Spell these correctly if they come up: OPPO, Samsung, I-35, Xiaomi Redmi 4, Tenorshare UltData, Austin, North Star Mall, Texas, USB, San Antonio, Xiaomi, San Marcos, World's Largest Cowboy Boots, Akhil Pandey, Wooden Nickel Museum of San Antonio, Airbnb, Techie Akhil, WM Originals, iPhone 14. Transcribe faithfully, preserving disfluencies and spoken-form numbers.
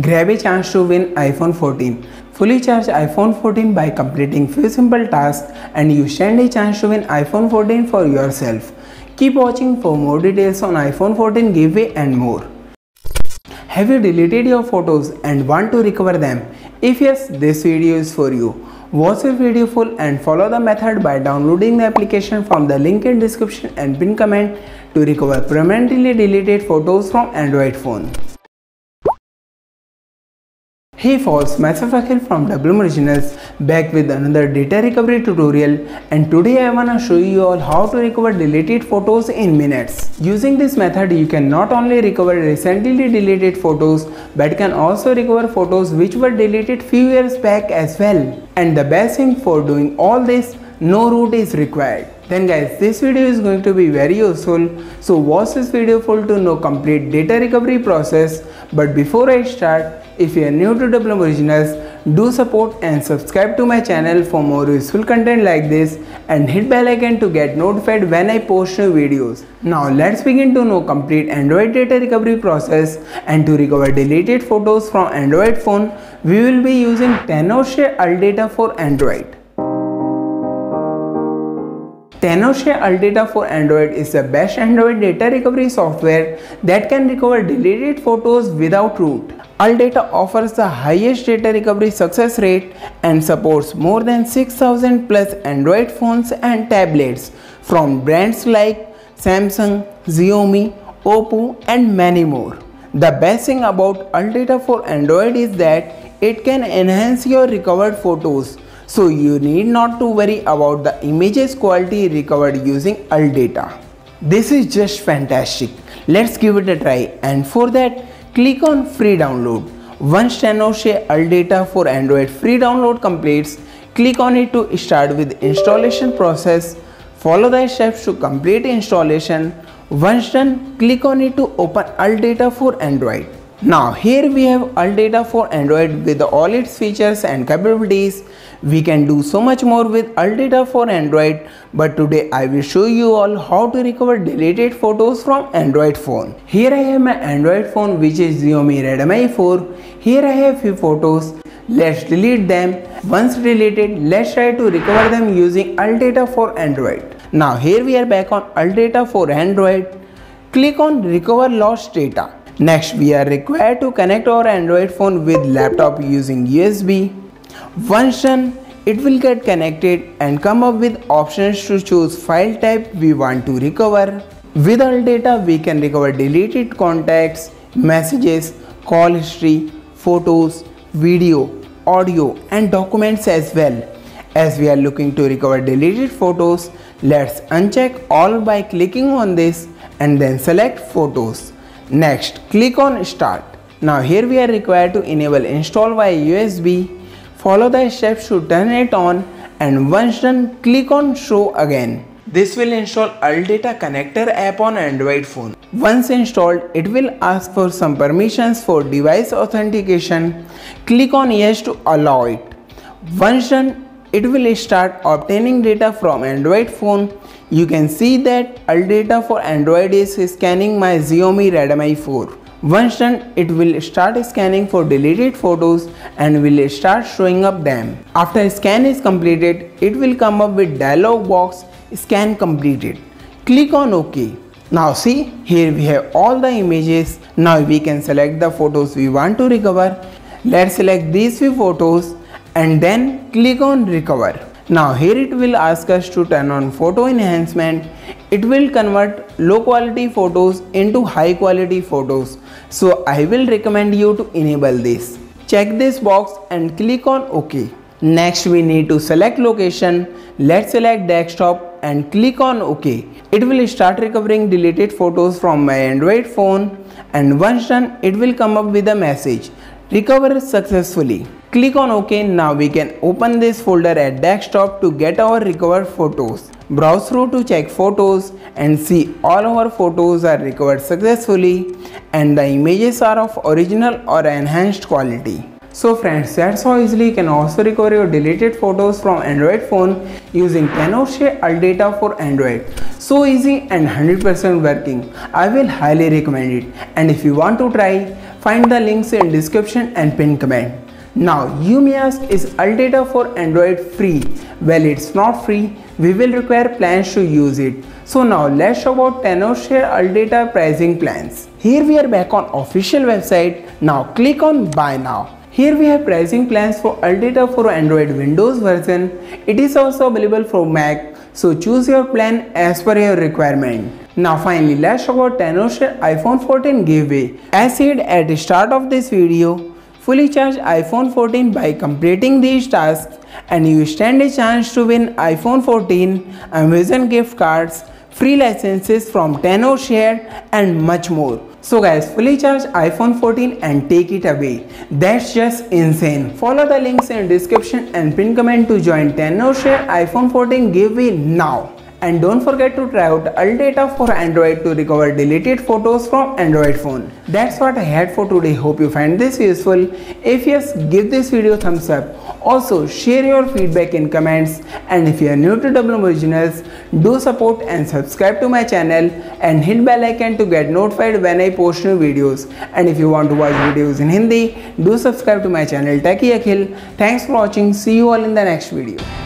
Grab a chance to win iPhone fourteen. Fully charge iPhone fourteen by completing few simple tasks and you stand a chance to win iPhone fourteen for yourself. Keep watching for more details on iPhone fourteen giveaway and more. Have you deleted your photos and want to recover them? If yes, this video is for you. Watch the video full and follow the method by downloading the application from the link in description and pinned comment to recover permanently deleted photos from Android phone. Hey folks, myself Akhil from W M Originals, back with another data recovery tutorial, and today I wanna show you all how to recover deleted photos in minutes. Using this method, you can not only recover recently deleted photos but can also recover photos which were deleted few years back as well. And the best thing for doing all this, no root is required. Then guys, this video is going to be very useful, so watch this video full to know complete data recovery process. But before I start, if you are new to W M Originals, do support and subscribe to my channel for more useful content like this, and hit bell icon to get notified when I post new videos. Now let's begin to know complete Android data recovery process. And to recover deleted photos from Android phone, we will be using Tenorshare UltData for Android. Tenorshare UltData for Android is the best Android data recovery software that can recover deleted photos without root. UltData offers the highest data recovery success rate and supports more than six thousand plus Android phones and tablets from brands like Samsung, Xiaomi, Oppo and many more. The best thing about UltData for Android is that it can enhance your recovered photos, so you need not to worry about the images quality recovered using UltData. This is just fantastic. Let's give it a try, and for that click on free download. Once Tenorshare UltData for Android free download completes, click on it to start with installation process. Follow the steps to complete installation. Once done, click on it to open UltData for Android. Now here we have UltData for Android with all its features and capabilities. We can do so much more with UltData for Android, but today I will show you all how to recover deleted photos from Android phone. Here I have my Android phone, which is Xiaomi Redmi four. Here I have few photos. Let's delete them. Once deleted, let's try to recover them using UltData for Android. Now here we are back on UltData for Android. Click on recover lost data. Next, we are required to connect our Android phone with laptop using U S B. Once done, it will get connected and come up with options to choose file type we want to recover. With UltData, we can recover deleted contacts, messages, call history, photos, video, audio and documents as well. As we are looking to recover deleted photos, let's uncheck all by clicking on this and then select photos. Next, click on start. Now here we are required to enable install via U S B. Follow the steps to turn it on, and once done, click on show again. This will install UltData connector app on Android phone. Once installed, it will ask for some permissions for device authentication. Click on yes to allow it. Once done, it will start obtaining data from Android phone. You can see that UltData for Android is scanning my Xiaomi Redmi four. Once done, it will start scanning for deleted photos and will start showing up them. After scan is completed, it will come up with dialog box, scan completed. Click on OK. Now see, here we have all the images. Now we can select the photos we want to recover. Let's select these few photos and then click on recover. Now here it will ask us to turn on photo enhancement. It will convert low quality photos into high quality photos, so I will recommend you to enable this. Check this box and click on OK. Next we need to select location. Let's select desktop and click on OK. It will start recovering deleted photos from my Android phone, and once done it will come up with a message recover successfully. Click on OK. Now we can open this folder at desktop to get our recovered photos. Browse through to check photos and see all our photos are recovered successfully and the images are of original or enhanced quality. So friends, that's how easily you can also recover your deleted photos from Android phone using Tenorshare UltData for Android. So easy and one hundred percent working. I will highly recommend it, and if you want to try, Find the links in description and pinned comment. Now you may ask, is UltData for Android free? Well, it's not free. We will require plans to use it. So now let's talk about Tenorshare UltData pricing plans. Here we are back on official website. Now click on buy now. Here we have pricing plans for UltData for Android Windows version. It is also available for Mac. So choose your plan as per your requirement. Now finally let's talk about Tenorshare iPhone fourteen giveaway. As said at the start of this video, fully charge iPhone fourteen by completing these tasks and you stand a chance to win iPhone fourteen, Amazon gift cards, free licenses from Tenorshare and much more. So guys, fully charge iPhone fourteen and take it away. That's just insane. Follow the links in description and pinned comment to join Tenorshare iPhone fourteen giveaway now. And don't forget to try out UltData for Android to recover deleted photos from Android phone. That's what I had for today. Hope you find this useful. If yes, give this video thumbs up. Also share your feedback in comments. And if you are new to W M Originals, do support and subscribe to my channel and hit bell icon to get notified when I post new videos. And if you want to watch videos in Hindi, do subscribe to my channel Techie Akhil. Thanks for watching. See you all in the next video.